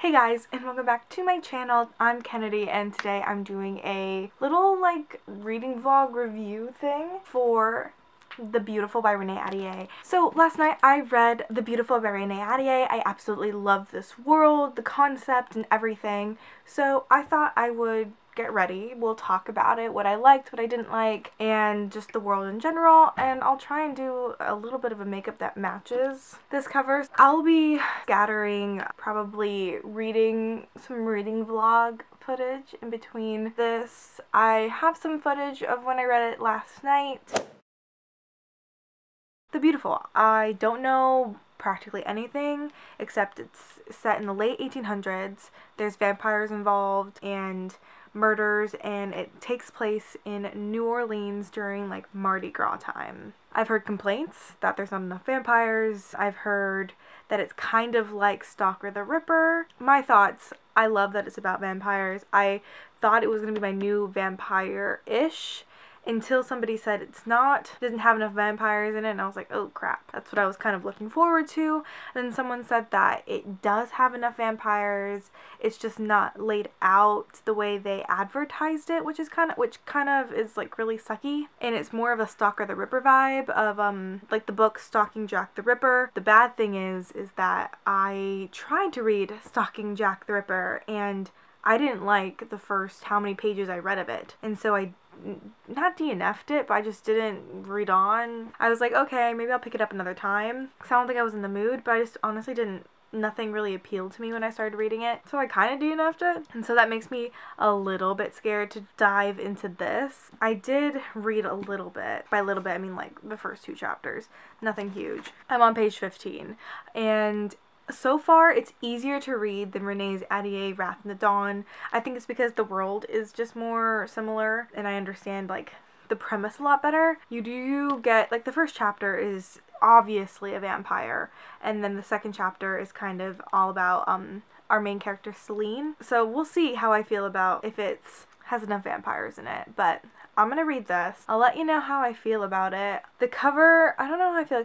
Hey guys, and welcome back to my channel. I'm Kennedy, and today I'm doing a little like reading vlog review thing for The Beautiful by Renée Ahdieh. So last night I read The Beautiful by Renée Ahdieh. I absolutely love this world, the concept, and everything. So I thought I would get ready. We'll talk about it, what I liked, what I didn't like, and just the world in general, and I'll try and do a little bit of a makeup that matches this cover. I'll be scattering, probably reading some reading vlog footage in between this. I have some footage of when I read it last night. The Beautiful. I don't know practically anything except it's set in the late 1800s. There's vampires involved and murders, and it takes place in New Orleans during like Mardi Gras time. I've heard complaints that there's not enough vampires. I've heard that it's kind of like Stalker the Ripper. My thoughts, I love that it's about vampires. I thought it was gonna be my new vampire-ish until somebody said it's not, doesn't have enough vampires in it, and I was like, oh crap. That's what I was kind of looking forward to. And then someone said that it does have enough vampires, it's just not laid out the way they advertised it, which kind of is like really sucky. And it's more of a Stalker the Ripper vibe of like the book Stalking Jack the Ripper. The bad thing is that I tried to read Stalking Jack the Ripper and I didn't like the first how many pages I read of it, and so I not DNF'd it, but I just didn't read on. I was like, okay, maybe I'll pick it up another time, because I don't think I was in the mood, but I just honestly didn't, nothing really appealed to me when I started reading it, so I kind of DNF'd it, and so that makes me a little bit scared to dive into this. I did read a little bit. By a little bit, I mean like the first two chapters. Nothing huge. I'm on page 15, and so far, it's easier to read than Renée Ahdieh Wrath and the Dawn. I think it's because the world is just more similar, and I understand, like, the premise a lot better. You do get, like, the first chapter is obviously a vampire, and then the second chapter is kind of all about, our main character, Celine. So we'll see how I feel about if it's has enough vampires in it, but I'm gonna read this. I'll let you know how I feel about it. The cover, I don't know how I feel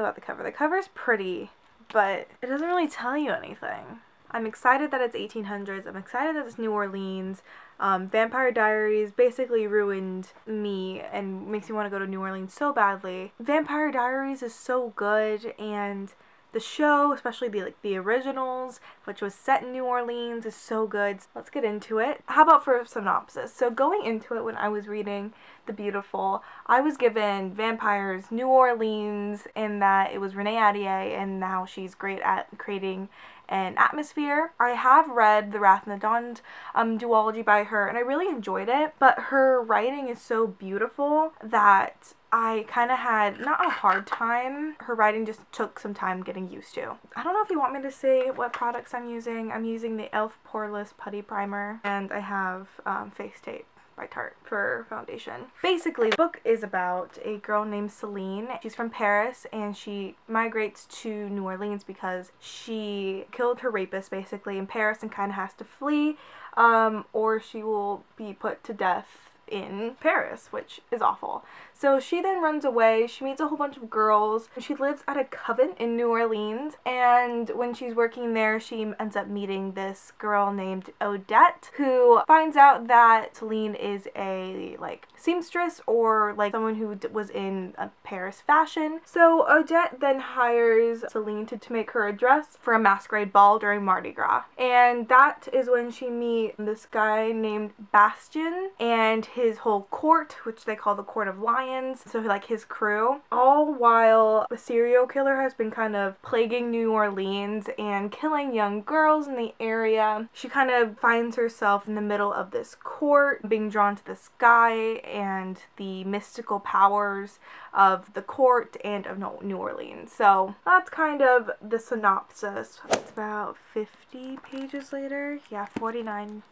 about the cover. The cover's pretty, but it doesn't really tell you anything. I'm excited that it's 1800s. I'm excited that it's New Orleans. Vampire Diaries basically ruined me and makes me want to go to New Orleans so badly. Vampire Diaries is so good, and the show, especially the Originals, which was set in New Orleans, is so good. So let's get into it. How about for a synopsis? So going into it, when I was reading The Beautiful, I was given vampires, New Orleans, and that it was Renée Ahdieh, and now she's great at creating an atmosphere. I have read the Wrath and the Dawn duology by her, and I really enjoyed it, but her writing is so beautiful that I kind of had not a hard time. Her writing just took some time getting used to. I don't know if you want me to say what products I'm using. I'm using the Elf Poreless Putty Primer, and I have face tape by Tarte for foundation. Basically, the book is about a girl named Celine. She's from Paris, and she migrates to New Orleans because she killed her rapist basically in Paris and kind of has to flee, or she will be put to death in Paris, which is awful. So she then runs away, she meets a whole bunch of girls, she lives at a convent in New Orleans, and when she's working there she ends up meeting this girl named Odette, who finds out that Celine is a like seamstress or like someone who was in a Paris fashion. So Odette then hires Celine to make her a dress for a masquerade ball during Mardi Gras, and that is when she meets this guy named Bastien and his whole court, which they call the Court of Lions, so like his crew, all while a serial killer has been kind of plaguing New Orleans and killing young girls in the area. She kind of finds herself in the middle of this court, being drawn to the sky and the mystical powers of the court and of New Orleans. So that's kind of the synopsis. It's about 50 pages later. Yeah, 49,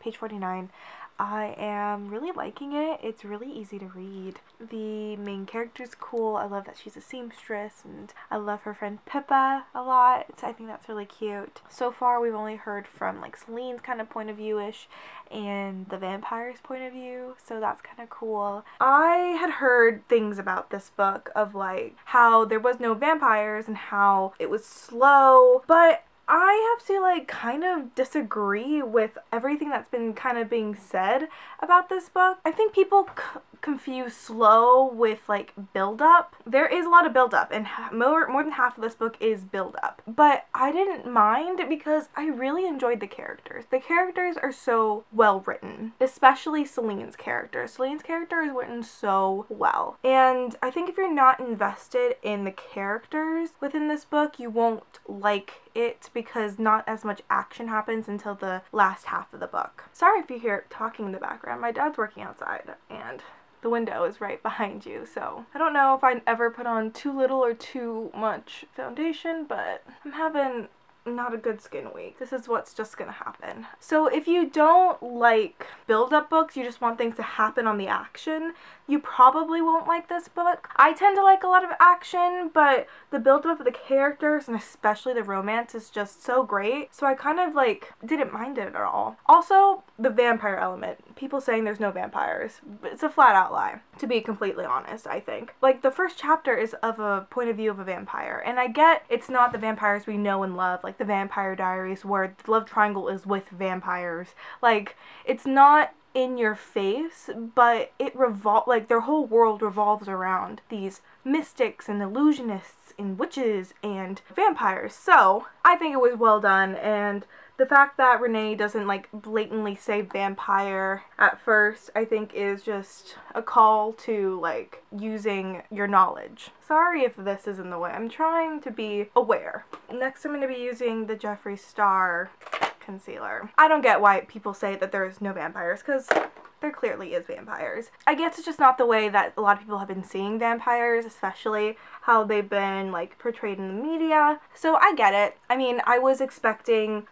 page 49. I am really liking it. It's really easy to read. The main character's cool. I love that she's a seamstress, and I love her friend Pippa a lot. I think that's really cute. So far we've only heard from like Celine's kind of point of view-ish and the vampire's point of view, so that's kind of cool. I had heard things about this book of like how there was no vampires and how it was slow, but I have to like kind of disagree with everything that's been kind of being said about this book. I think people confuse slow with like build up. There is a lot of build up and more than half of this book is build up. But I didn't mind because I really enjoyed the characters. The characters are so well written, especially Celine's character. Celine's character is written so well. And I think if you're not invested in the characters within this book, you won't like it because not as much action happens until the last half of the book. Sorry if you hear talking in the background. My dad's working outside and the window is right behind you, so I don't know if I'd ever put on too little or too much foundation, but I'm having not a good skin week. This is what's just gonna happen. So if you don't like build-up books, you just want things to happen on the action, you probably won't like this book. I tend to like a lot of action, but the build-up of the characters and especially the romance is just so great, so I kind of like didn't mind it at all. Also, the vampire element. People saying there's no vampires. It's a flat-out lie, to be completely honest, I think. Like, the first chapter is of a point of view of a vampire, and I get it's not the vampires we know and love, like the Vampire Diaries, where the love triangle is with vampires. Like, it's not in your face, but it like their whole world revolves around these mystics and illusionists and witches and vampires. So I think it was well done, and the fact that Renée doesn't like blatantly say vampire at first, I think is just a call to like using your knowledge. Sorry if this is in the way. I'm trying to be aware. Next I'm going to be using the Jeffree Star concealer. I don't get why people say that there's no vampires, because there clearly is vampires. I guess it's just not the way that a lot of people have been seeing vampires, especially how they've been like portrayed in the media. So I get it. I mean, I wasn't expecting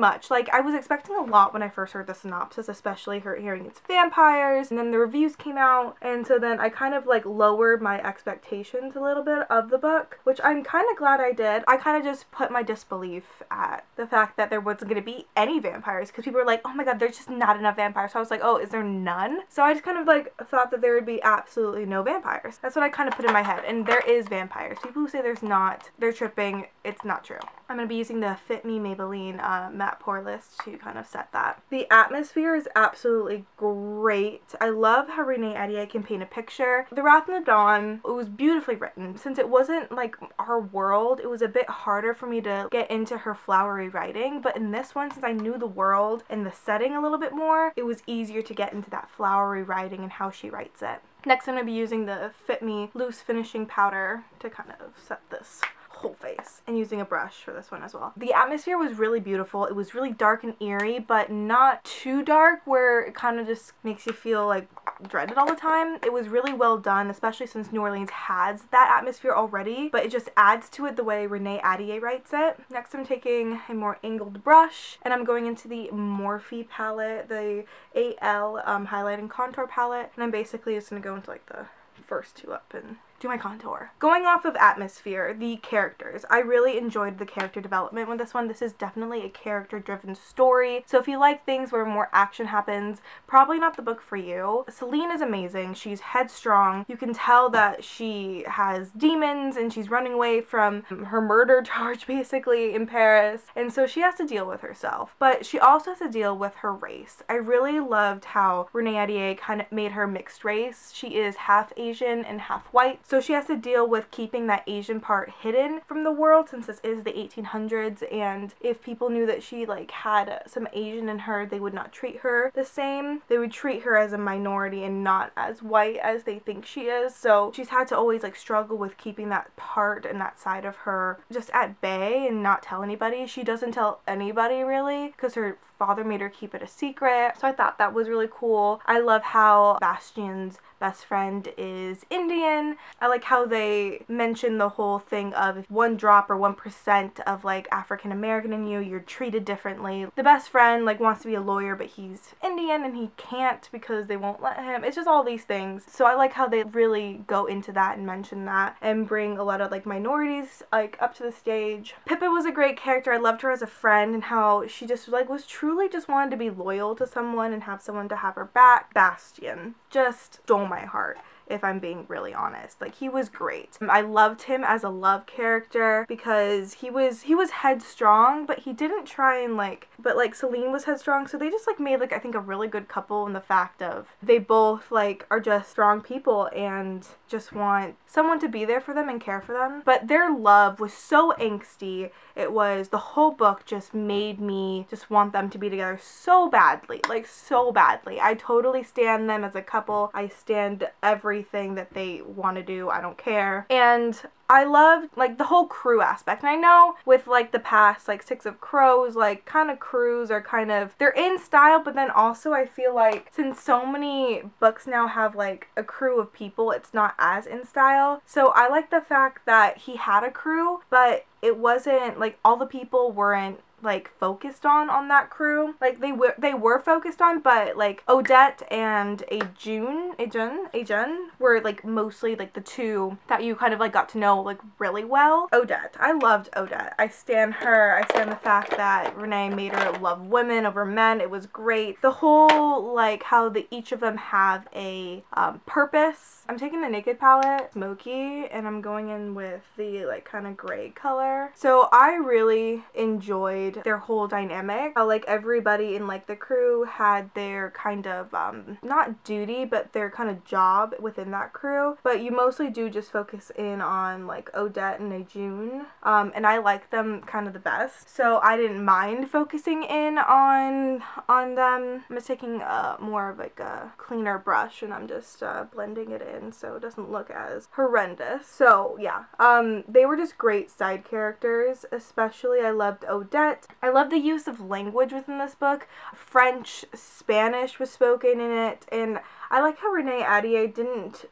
much. Like, I was expecting a lot when I first heard the synopsis, especially hearing it's vampires, and then the reviews came out, and so then I kind of like lowered my expectations a little bit of the book, which I'm kind of glad I did. I kind of just put my disbelief at the fact that there wasn't going to be any vampires, because people were like, oh my god, there's just not enough vampires. So I was like, oh, is there none? So I just kind of like thought that there would be absolutely no vampires. That's what I kind of put in my head, and there is vampires. People who say there's not, they're tripping. It's not true. I'm going to be using the Fit Me Maybelline Matte Poreless to kind of set that. The atmosphere is absolutely great. I love how Renée Ahdieh can paint a picture. The Wrath and the Dawn, it was beautifully written. Since it wasn't like our world, it was a bit harder for me to get into her flowery writing, but in this one, since I knew the world and the setting a little bit more, it was easier to get into that flowery writing and how she writes it. Next, I'm going to be using the Fit Me Loose Finishing Powder to kind of set this whole face, and using a brush for this one as well. The atmosphere was really beautiful. It was really dark and eerie, but not too dark where it kind of just makes you feel like dreaded all the time. It was really well done, especially since New Orleans has that atmosphere already, but it just adds to it the way Renée Ahdieh writes it. Next, I'm taking a more angled brush, and I'm going into the Morphe palette, the AL highlight and contour palette, and I'm basically just going to go into like the first two up and do my contour. Going off of atmosphere, the characters. I really enjoyed the character development with this one. This is definitely a character-driven story, so if you like things where more action happens, probably not the book for you. Celine is amazing. She's headstrong. You can tell that she has demons and she's running away from her murder charge basically in Paris, and so she has to deal with herself, but she also has to deal with her race. I really loved how Renée Ahdieh kind of made her mixed race. She is half Asian and half white, so she has to deal with keeping that Asian part hidden from the world, since this is the 1800s, and if people knew that she like had some Asian in her, they would not treat her the same. They would treat her as a minority and not as white as they think she is, so she's had to always like struggle with keeping that part and that side of her just at bay and not tell anybody. She doesn't tell anybody really, because her father made her keep it a secret, so I thought that was really cool. I love how Bastien's best friend is Indian. I like how they mention the whole thing of 1 drop or 1% of like African American in you, you're treated differently. The best friend like wants to be a lawyer, but he's Indian and he can't because they won't let him. It's just all these things. So I like how they really go into that and mention that and bring a lot of like minorities like up to the stage. Pippa was a great character. I loved her as a friend and how she just like was truly just wanted to be loyal to someone and have someone to have her back. Bastien just stole my heart. if I'm being really honest. Like, he was great. I loved him as a love character because he was headstrong, but he didn't try and like Celine was headstrong, so they just like made like I think a really good couple in the fact of they both like are just strong people and just want someone to be there for them and care for them. But their love was so angsty. It was, the whole book just made me just want them to be together so badly, like so badly. I totally stan them as a couple. I stan everything that they want to do. I don't care. And I loved like the whole crew aspect, and I know with like the past like Six of Crows, like kind of crews are kind of, they're in style, but then also I feel like since so many books now have like a crew of people, it's not as in style. So I like the fact that he had a crew, but it wasn't like all the people weren't like focused on that crew. Like they were focused on, but like Odette and Arjun were like mostly like the two that you kind of like got to know like really well. Odette, I loved Odette. I stan her. I stan the fact that Renée made her love women over men. It was great. The whole like how each of them have a purpose. I'm taking the Naked palette, smoky, and I'm going in with the like kind of gray color. So I really enjoyed their whole dynamic. Like everybody in like the crew had their kind of not duty, but their kind of job within that crew, but you mostly do just focus in on like Odette and Arjun, and I like them kind of the best, so I didn't mind focusing in on them. I'm just taking more of like a cleaner brush, and I'm just blending it in so it doesn't look as horrendous. So yeah, they were just great side characters. Especially I loved Odette. I love the use of language within this book. French, Spanish was spoken in it, and I like how Renée Ahdieh didn't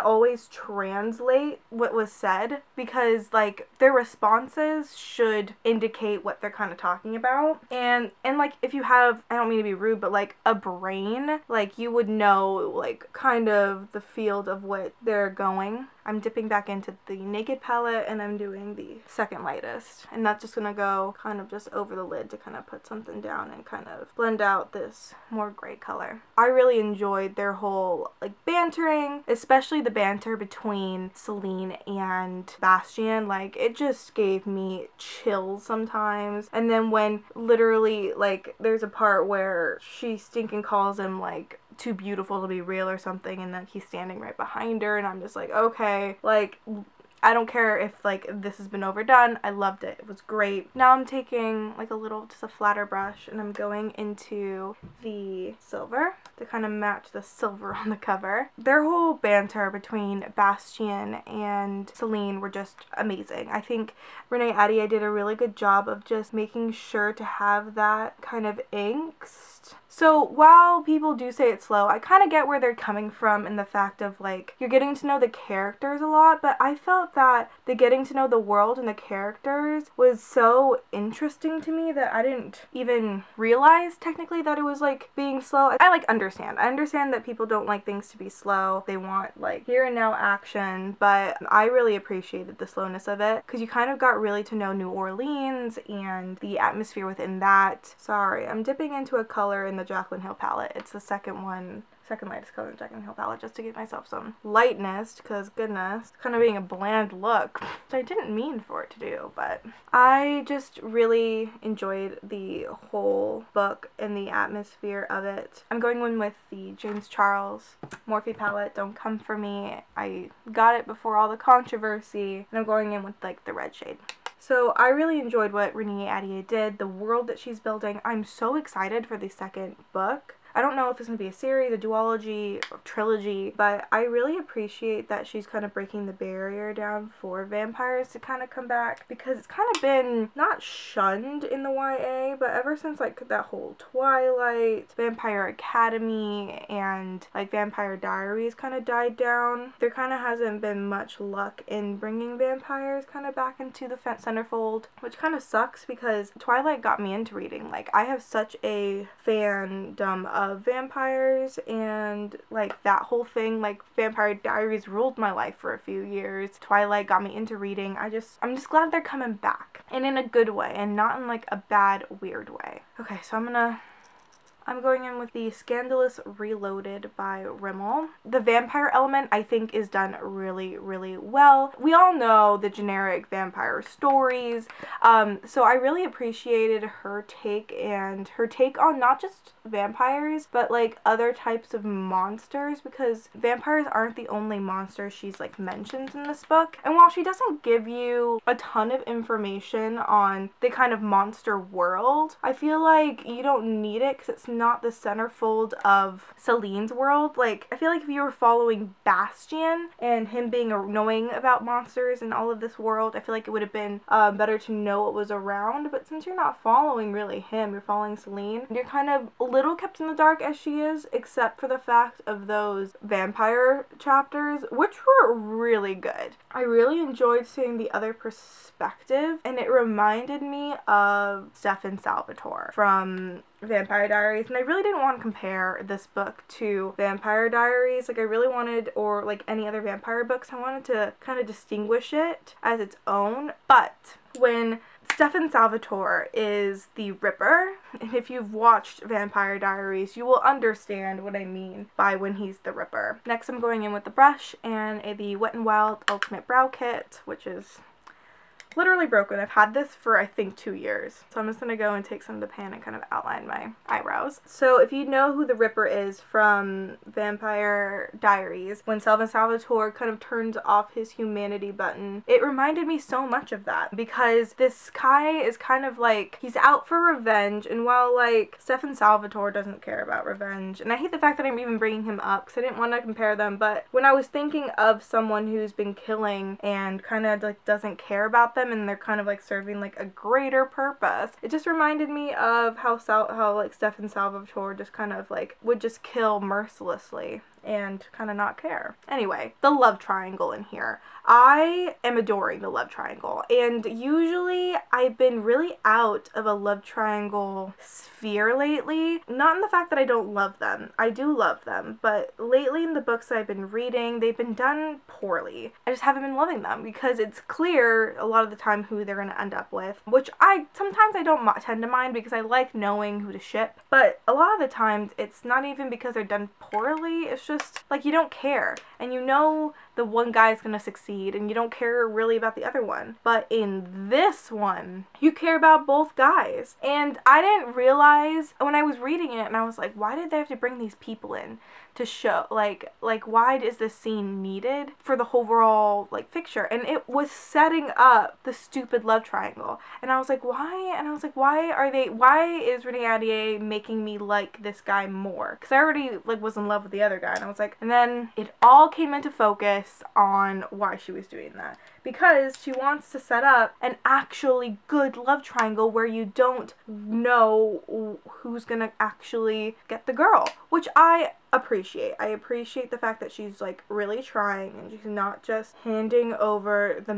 always translate what was said, because like their responses should indicate what they're kind of talking about. And like if you have, I don't mean to be rude, but like a brain, like you would know like kind of the field of what they're going. I'm dipping back into the Naked palette, and I'm doing the second lightest, and that's just gonna go kind of just over the lid to kind of put something down and kind of blend out this more gray color. I really enjoyed their whole like bantering, especially the banter between Celine and Bastien. Like it just gave me chills sometimes. And then when literally like there's a part where she stinking calls him like too beautiful to be real or something, and then he's standing right behind her, and I'm just like, okay, like I don't care if like this has been overdone. I loved it. It was great. Now I'm taking like a little, just a flatter brush, and I'm going into the silver to kind of match the silver on the cover. Their whole banter between Bastien and Celine were just amazing. I think Renée Ahdieh did a really good job of just making sure to have that kind of angst. So while people do say it's slow, I kind of get where they're coming from in the fact of like you're getting to know the characters a lot, but I felt that the getting to know the world and the characters was so interesting to me that I didn't even realize technically that it was like being slow. I like understand. I understand that people don't like things to be slow. They want like here and now action, but I really appreciated the slowness of it because you kind of got really to know New Orleans and the atmosphere within that. Sorry, I'm dipping into a color in the Jaclyn Hill palette. It's the second lightest color in the Jaclyn Hill palette, just to give myself some lightness, because goodness, it's kind of being a bland look, which I didn't mean for it to do, but I just really enjoyed the whole book and the atmosphere of it. I'm going in with the James Charles Morphe palette, Don't Come For Me. I got it before all the controversy, and I'm going in with like the red shade. So I really enjoyed what Renée Ahdieh did, the world that she's building. I'm so excited for the second book. I don't know if it's going to be a series, a duology, or trilogy, but I really appreciate that she's kind of breaking the barrier down for vampires to kind of come back, because it's kind of been not shunned in the YA, but ever since like that whole Twilight, Vampire Academy, and like Vampire Diaries kind of died down, there kind of hasn't been much luck in bringing vampires kind of back into the centerfold, which kind of sucks because Twilight got me into reading. Like I have such a fandom of vampires, and like that whole thing, like Vampire Diaries ruled my life for a few years. Twilight got me into reading. I'm just glad they're coming back, and in a good way and not in like a bad weird way. Okay, so I'm gonna I'm going in with the Scandalous Reloaded by Rimmel. The vampire element, I think, is done really, really well. We all know the generic vampire stories, so I really appreciated her take and her take on not just vampires, but like other types of monsters, because vampires aren't the only monsters she's like mentioned in this book. And while she doesn't give you a ton of information on the kind of monster world, I feel like you don't need it because it's not the centerfold of Celine's world. Like, I feel like if you were following Bastien and him being knowing about monsters and all of this world, I feel like it would have been better to know what was around. But since you're not following really him, you're following Celine, you're kind of a little kept in the dark as she is, except for the fact of those vampire chapters, which were really good. I really enjoyed seeing the other perspective, and it reminded me of Stefan Salvatore from Vampire Diaries, and I really didn't want to compare this book to Vampire Diaries. Like, I really wanted, or like any other vampire books, I wanted to kind of distinguish it as its own. But when Stefan Salvatore is the Ripper, and if you've watched Vampire Diaries, you will understand what I mean by when he's the Ripper. Next, I'm going in with the brush and the Wet n Wild Ultimate Brow Kit, which is literally broken. I've had this for I think 2 years. So I'm just gonna go and take some of the pan and kind of outline my eyebrows. So if you know who the Ripper is from Vampire Diaries, when Stefan Salvatore kind of turns off his humanity button, it reminded me so much of that, because this guy is kind of like, he's out for revenge, and while like Stefan Salvatore doesn't care about revenge, and I hate the fact that I'm even bringing him up because I didn't want to compare them, but when I was thinking of someone who's been killing and kind of like doesn't care about them, and they're kind of like serving like a greater purpose, it just reminded me of how like Stefan Salvatore just kind of like would just kill mercilessly and kind of not care. Anyway, the love triangle in here. I am adoring the love triangle, and usually I've been really out of a love triangle sphere lately. Not in the fact that I don't love them. I do love them, but lately in the books I've been reading, they've been done poorly. I just haven't been loving them because it's clear a lot of the time who they're going to end up with, which sometimes I don't tend to mind because I like knowing who to ship, but a lot of the times it's not even because they're done poorly, it's just like you don't care, and you know the one guy is going to succeed, and you don't care really about the other one. But in this one, you care about both guys. And I didn't realize when I was reading it, and I was like, why did they have to bring these people in to show, like why is this scene needed for the overall, like, picture? And it was setting up the stupid love triangle. And I was like, why? And I was like, why is Renée Ahdieh making me like this guy more? Because I already, like, was in love with the other guy. And I was like, and then it all came into focus on why she was doing that, because she wants to set up an actually good love triangle where you don't know who's gonna actually get the girl, which I appreciate. I appreciate the fact that she's like really trying, and she's not just handing over the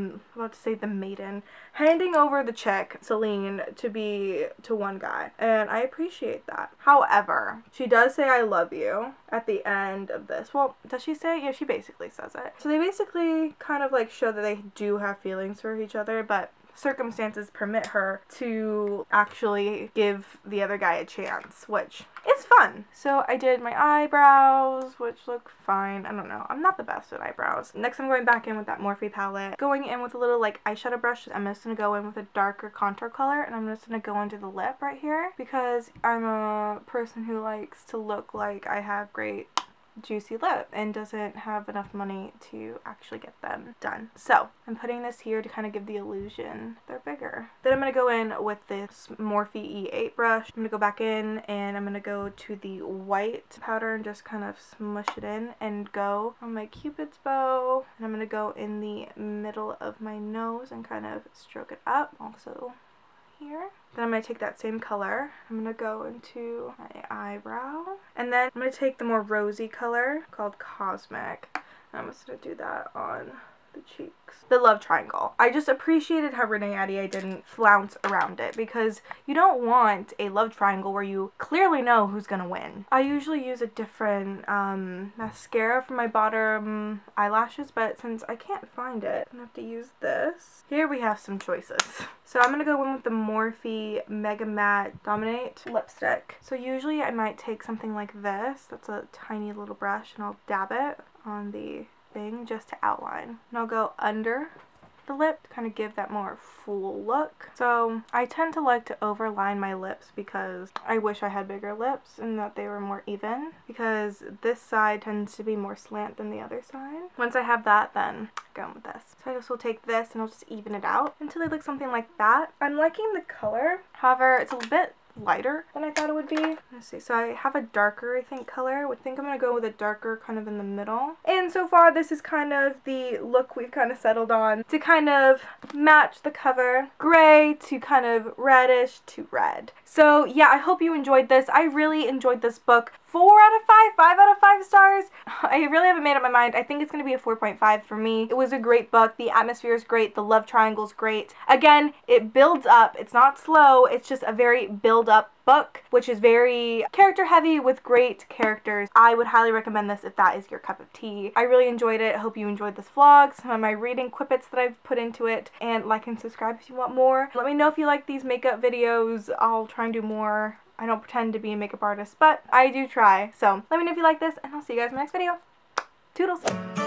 chick, Celine, to one guy, and I appreciate that. However, she does say I love you at the end of this. Well, does she say it? Yeah, she basically says it. So they basically kind of like show that they do have feelings for each other, but circumstances permit her to actually give the other guy a chance, which is fun. So I did my eyebrows, which look fine. I don't know, I'm not the best at eyebrows. Next, I'm going back in with that Morphe palette, going in with a little like eyeshadow brush. I'm just gonna go in with a darker contour color, and I'm just gonna go under the lip right here, because I'm a person who likes to look like I have great juicy lip and doesn't have enough money to actually get them done. So I'm putting this here to kind of give the illusion they're bigger. Then I'm going to go in with this Morphe E8 brush. I'm going to go back in, and I'm going to go to the white powder and just kind of smush it in and go on my Cupid's bow. And I'm going to go in the middle of my nose and kind of stroke it up also here. Then I'm going to take that same color, I'm going to go into my eyebrow, and then I'm going to take the more rosy color called Cosmic, and I'm just going to do that on the cheeks. The love triangle. I just appreciated how Renée Ahdieh didn't flounce around it, because you don't want a love triangle where you clearly know who's gonna win. I usually use a different mascara for my bottom eyelashes, but since I can't find it, I'm gonna have to use this. Here we have some choices. So I'm gonna go in with the Morphe Mega Matte Dominate lipstick. So usually I might take something like this, that's a tiny little brush, and I'll dab it on the thing just to outline, and I'll go under the lip to kind of give that more full look. So I tend to like to overline my lips because I wish I had bigger lips and that they were more even, because this side tends to be more slant than the other side. Once I have that, then go with this. So I just will take this and I'll just even it out until they look something like that. I'm liking the color, however it's a little bit lighter than I thought it would be. Let's see, so I have a darker, I think, color. I think I'm gonna go with a darker kind of in the middle. And so far this is kind of the look we've kind of settled on to kind of match the cover. Gray to kind of reddish to red. So yeah, I hope you enjoyed this. I really enjoyed this book. 4 out of 5, 5 out of 5 stars. I really haven't made up my mind. I think it's gonna be a 4.5 for me. It was a great book. The atmosphere is great. The love triangle's great. Again, it builds up. It's not slow. It's just a very build up book, which is very character heavy with great characters. I would highly recommend this if that is your cup of tea. I really enjoyed it. I hope you enjoyed this vlog, some of my reading quippets that I've put into it, and like and subscribe if you want more. Let me know if you like these makeup videos. I'll try and do more. I don't pretend to be a makeup artist, but I do try. So let me know if you like this, and I'll see you guys in my next video. Toodles!